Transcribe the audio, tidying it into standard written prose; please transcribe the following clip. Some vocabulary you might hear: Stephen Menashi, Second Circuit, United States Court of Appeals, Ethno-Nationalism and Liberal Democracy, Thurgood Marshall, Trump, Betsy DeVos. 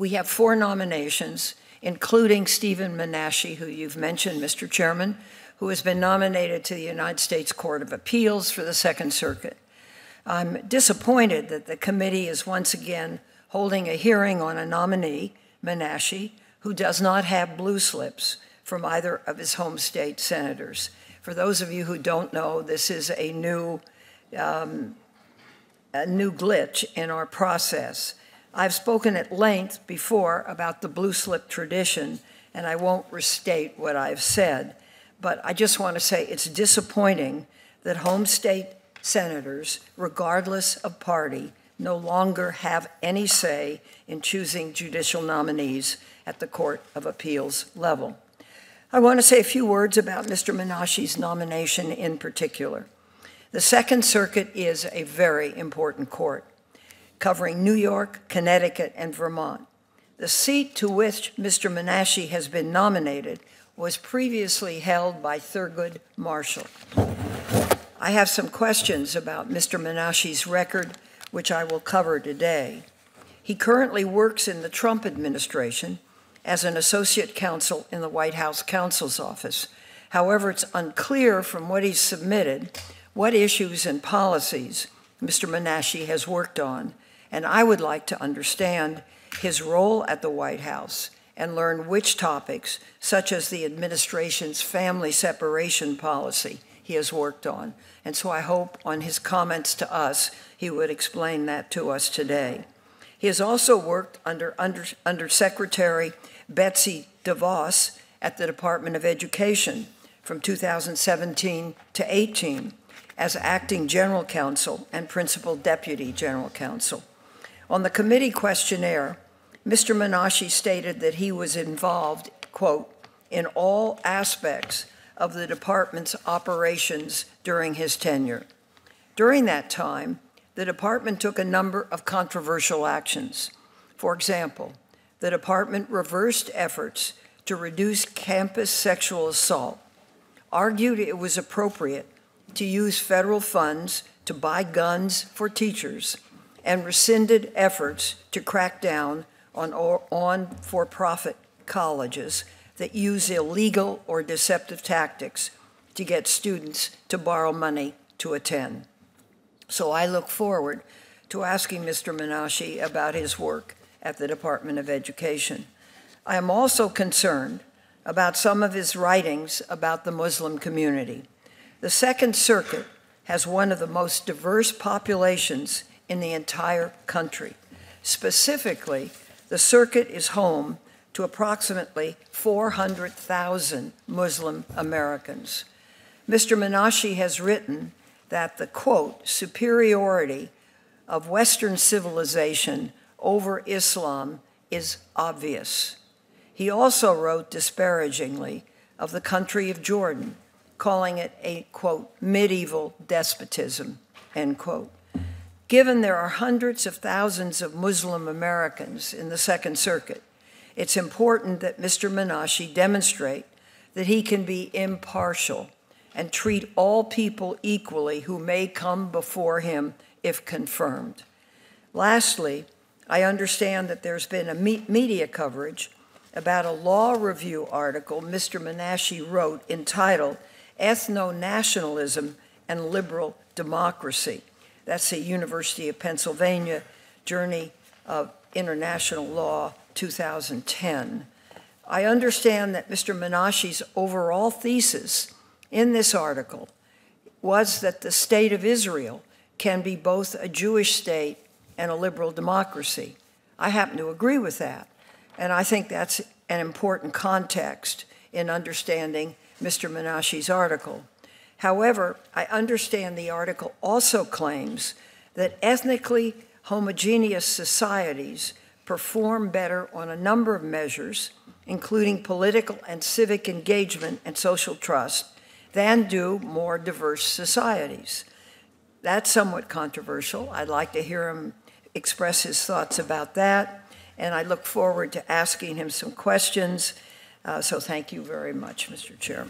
We have 4 nominations, including Stephen Menashi, who you've mentioned, Mr. Chairman, who has been nominated to the United States Court of Appeals for the Second Circuit. I'm disappointed that the committee is once again holding a hearing on a nominee, Menashi, who does not have blue slips from either of his home state senators. For those of you who don't know, this is a new glitch in our process. I've spoken at length before about the blue slip tradition, and I won't restate what I've said, but I just want to say it's disappointing that home state senators, regardless of party, no longer have any say in choosing judicial nominees at the Court of Appeals level. I want to say a few words about Mr. Menashi's nomination in particular. The Second Circuit is a very important court, covering New York, Connecticut, and Vermont. The seat to which Mr. Menashi has been nominated was previously held by Thurgood Marshall. I have some questions about Mr. Menashi's record, which I will cover today. He currently works in the Trump administration as an associate counsel in the White House counsel's office. However, it's unclear from what he's submitted what issues and policies Mr. Menashi has worked on, and I would like to understand his role at the White House and learn which topics, such as the administration's family separation policy, he has worked on. And so I hope on his comments to us, he would explain that to us today. He has also worked under Secretary Betsy DeVos at the Department of Education from 2017 to 18 as acting general counsel and principal deputy general counsel. On the committee questionnaire, Mr. Menashi stated that he was involved, quote, in all aspects of the department's operations during his tenure. During that time, the department took a number of controversial actions. For example, the department reversed efforts to reduce campus sexual assault, argued it was appropriate to use federal funds to buy guns for teachers, and rescinded efforts to crack down on for-profit colleges that use illegal or deceptive tactics to get students to borrow money to attend. So I look forward to asking Mr. Menashi about his work at the Department of Education. I am also concerned about some of his writings about the Muslim community. The Second Circuit has one of the most diverse populations in the entire country. Specifically, the circuit is home to approximately 400,000 Muslim Americans. Mr. Menashi has written that the, quote, superiority of Western civilization over Islam is obvious. He also wrote disparagingly of the country of Jordan, calling it a, quote, medieval despotism, end quote. Given there are hundreds of thousands of Muslim Americans in the Second Circuit, it's important that Mr. Menashi demonstrate that he can be impartial and treat all people equally who may come before him if confirmed. Lastly, I understand that there's been a media coverage about a law review article Mr. Menashi wrote entitled "Ethno-Nationalism and Liberal Democracy." That's the University of Pennsylvania Journey of International Law, 2010. I understand that Mr. Menashi's overall thesis in this article was that the state of Israel can be both a Jewish state and a liberal democracy. I happen to agree with that, and I think that's an important context in understanding Mr. Menashi's article. However, I understand the article also claims that ethnically homogeneous societies perform better on a number of measures, including political and civic engagement and social trust, than do more diverse societies. That's somewhat controversial. I'd like to hear him express his thoughts about that, and I look forward to asking him some questions. So thank you very much, Mr. Chairman.